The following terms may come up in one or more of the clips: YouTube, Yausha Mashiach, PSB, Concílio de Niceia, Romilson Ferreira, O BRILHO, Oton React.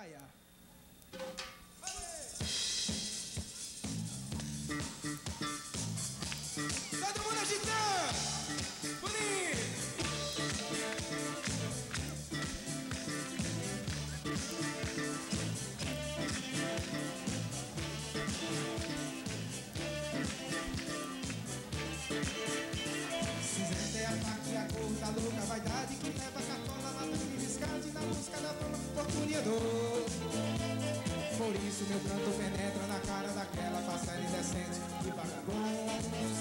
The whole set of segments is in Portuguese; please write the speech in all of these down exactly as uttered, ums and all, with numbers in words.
praia. Todo mundo agitando! Bonito! Cinzenta é a parte a cor da louca vaidade que leva a cartola na lata de descarte na busca da forma oportunidade. Por isso meu canto penetra na cara daquela passagem decente de vagabundos.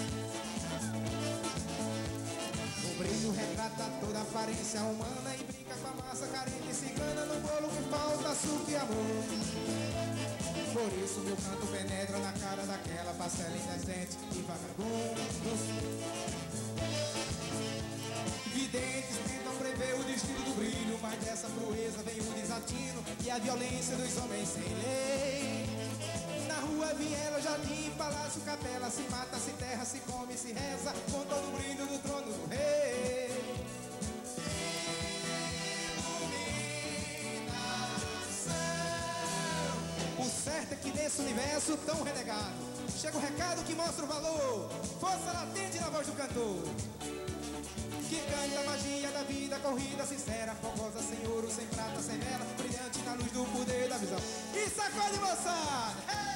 O brilho retrata toda a aparência humana e brinca com a massa carente cigana no bolo que falta suco e amor. Por isso meu canto penetra na cara daquela parcela indecente de vagabundos. Videntes tentam prever o destino do brilho, mas dessa proeza vem o desatino e a violência dos homens sem lei. Na rua, viela, jardim, palácio, capela, se mata, se terra, se come, se reza, com todo o brilho do trono do rei. Iluminação. O certo é que nesse universo tão renegado chega um recado que mostra o valor, força latente na voz do cantor, que canta a magia da vida, corrida sincera, fogosa, sem ouro, sem prata, sem vela, brilhante na luz do poder da visão. E sacode, moçada! Hey!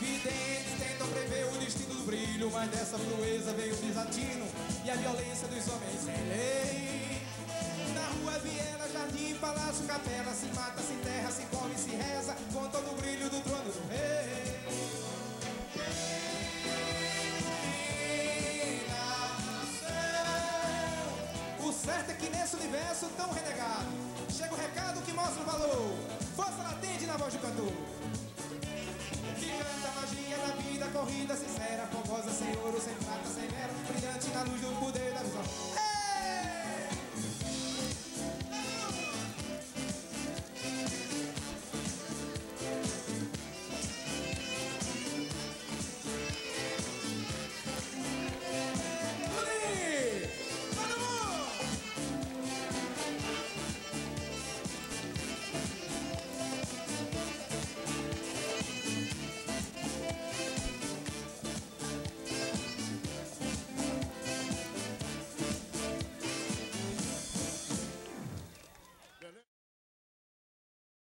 Videntes tentam prever o destino do brilho, mas dessa proeza veio o desatino e a violência dos homens sem lei. Na rua, viela, jardim, palácio, capela, se mata, se terra, se come, se reza, com todo o brilho do trono do rei. Iluminação. O certo é que nesse universo tão renegado chega o recado que mostra o valor, força latente na voz do cantor, que canta a magia da vida, corrida sincera, fogosa, sem ouro, sem prata, sem